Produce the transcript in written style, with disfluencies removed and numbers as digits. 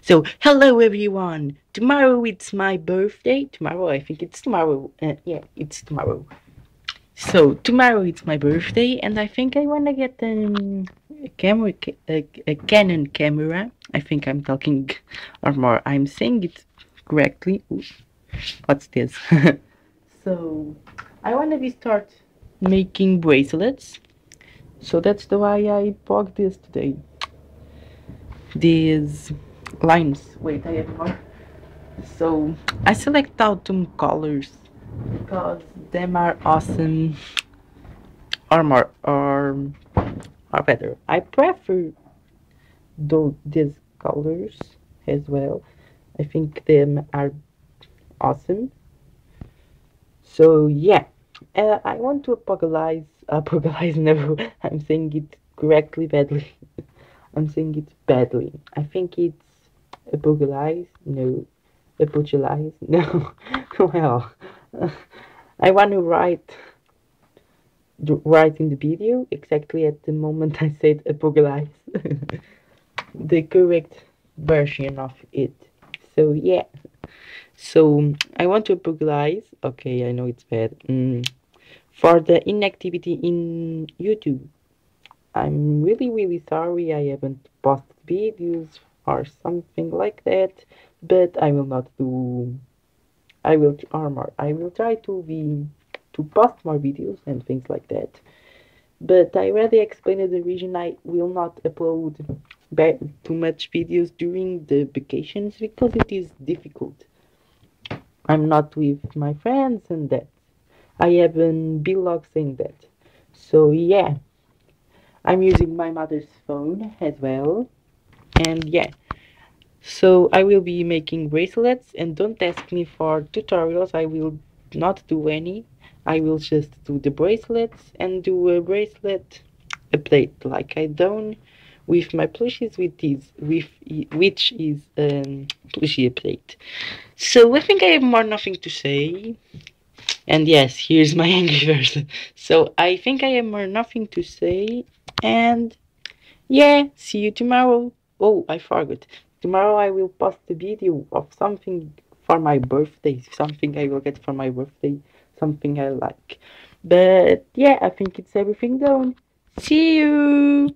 So hello everyone, tomorrow it's my birthday. Tomorrow, I think it's tomorrow. Yeah, it's tomorrow. So tomorrow it's my birthday, and I think I want to get a Canon camera. I think I'm talking, or more, I'm saying it correctly. Ooh, what's this? So I want to start making bracelets. So that's the way I bought this today. These lines. Wait, I have more. So I select autumn colors because them are awesome, or more, or better. I prefer these colors as well. I think them are awesome. So yeah, I want to apologize. No, I'm saying it correctly badly. I'm saying it badly. I think it's apologize. No, apologize. No. Well, I want to write in the video exactly at the moment I said apologize, the correct version of it. So yeah, so I want to apologize. Okay, I know it's bad, for the inactivity in YouTube. I'm really sorry I haven't posted videos or something like that, but I will not do. I will try to post more videos and things like that. But I already explained the reason I will not upload too much videos during the vacations, because it is difficult. I'm not with my friends and that. I have a vlog saying that. So yeah, I'm using my mother's phone as well. And yeah, so I will be making bracelets, and don't ask me for tutorials. I will not do any. I will just do the bracelets and do a bracelet update like I done with my plushies, which is plushie update. So I think I have more nothing to say. And yes, here's my angry version. So I think I have more nothing to say. And yeah, see you tomorrow. Oh, I forgot. Tomorrow I will post a video of something for my birthday. Something I will get for my birthday. Something I like. But yeah, I think it's everything done. See you!